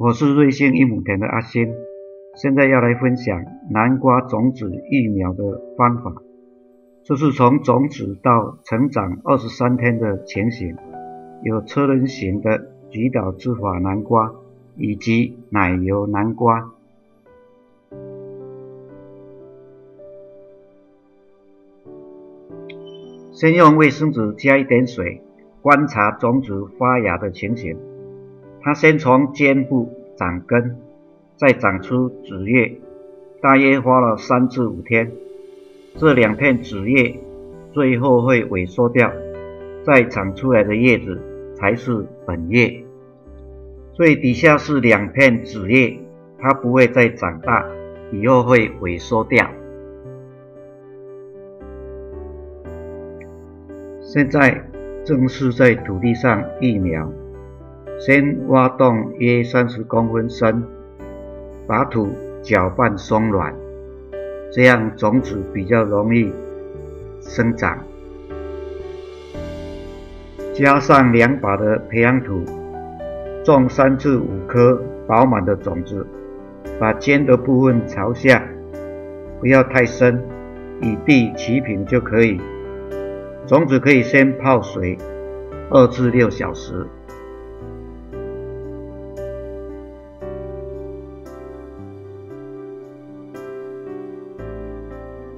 我是瑞幸一亩田的阿星，现在要来分享南瓜种子育苗的方法，这是从种子到成长23天的情形，有车轮型的菊岛之法南瓜以及奶油南瓜。先用卫生纸加一点水，观察种子发芽的情形。它先从尖部长根，再长出子叶，大约花了3至5天。这两片子叶最后会萎缩掉，再长出来的叶子才是本叶。最底下是两片子叶，它不会再长大，以后会萎缩掉。现在正是在土地上育苗。先挖洞约30公分深，把土搅拌松软，这样种子比较容易生长。加上2把的培养土，种3至5颗饱满的种子，把尖的部分朝下，不要太深，与地齐平就可以。种子可以先泡水2至6小时。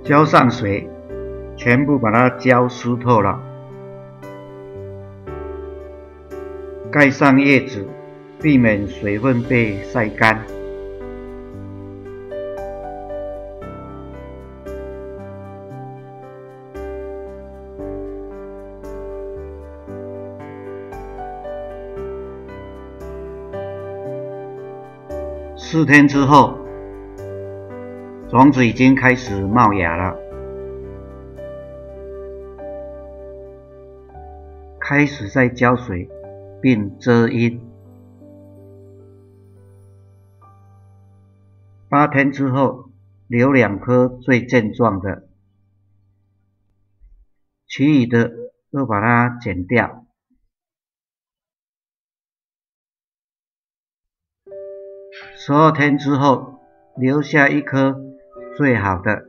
浇上水，全部把它浇湿透了。盖上叶子，避免水分被晒干。4天之后，种子已经开始冒芽了，开始在浇水并遮阴。8天之后，留2颗最健壮的，其余的都把它剪掉。12天之后，留下1颗。最好的，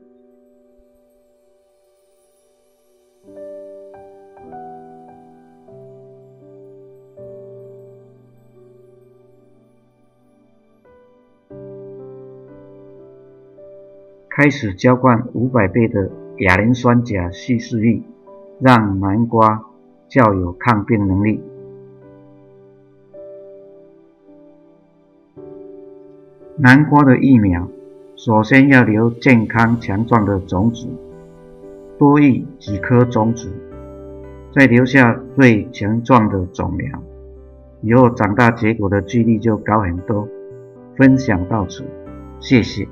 开始浇灌500倍的亚磷酸钾稀释液，让南瓜较有抗病能力。南瓜的育苗首先要留健康强壮的种子，多育几颗种子，再留下最强壮的种苗，以后长大结果的几率就高很多。分享到此，谢谢。